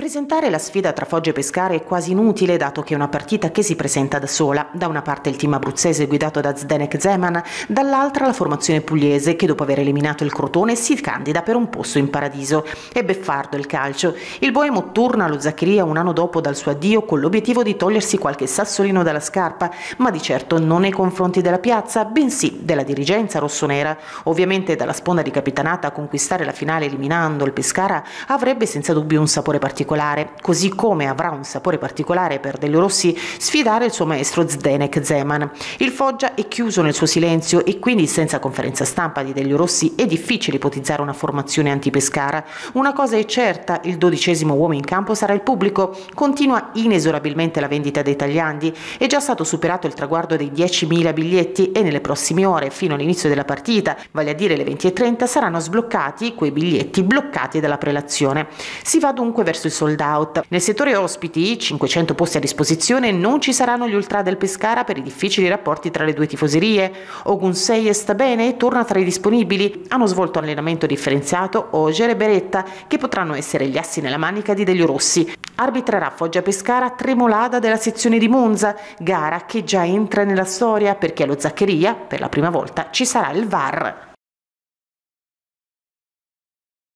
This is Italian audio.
Presentare la sfida tra Foggia e Pescara è quasi inutile, dato che è una partita che si presenta da sola. Da una parte il team abruzzese guidato da Zdenek Zeman, dall'altra la formazione pugliese che dopo aver eliminato il Crotone si candida per un posto in paradiso. È beffardo il calcio. Il boemo torna allo Zaccheria un anno dopo dal suo addio con l'obiettivo di togliersi qualche sassolino dalla scarpa, ma di certo non nei confronti della piazza, bensì della dirigenza rossonera. Ovviamente dalla sponda di Capitanata a conquistare la finale eliminando il Pescara avrebbe senza dubbio un sapore particolare. Così come avrà un sapore particolare per Delio Rossi sfidare il suo maestro Zdenek Zeman. Il Foggia è chiuso nel suo silenzio e quindi senza conferenza stampa di Delio Rossi è difficile ipotizzare una formazione anti-Pescara. Una cosa è certa, il 12° uomo in campo sarà il pubblico. Continua inesorabilmente la vendita dei tagliandi, è già stato superato il traguardo dei 10.000 biglietti e nelle prossime ore fino all'inizio della partita, vale a dire le 20:30, saranno sbloccati quei biglietti bloccati dalla prelazione. Si va dunque verso il sold out. Nel settore ospiti, 500 posti a disposizione, non ci saranno gli ultra del Pescara per i difficili rapporti tra le due tifoserie. Ogunseye sta bene e torna tra i disponibili. Hanno svolto allenamento differenziato Ogere e Beretta, che potranno essere gli assi nella manica di Delio Rossi. Arbitrerà Foggia-Pescara tremolata della sezione di Monza, gara che già entra nella storia perché allo Zaccheria, per la prima volta, ci sarà il VAR.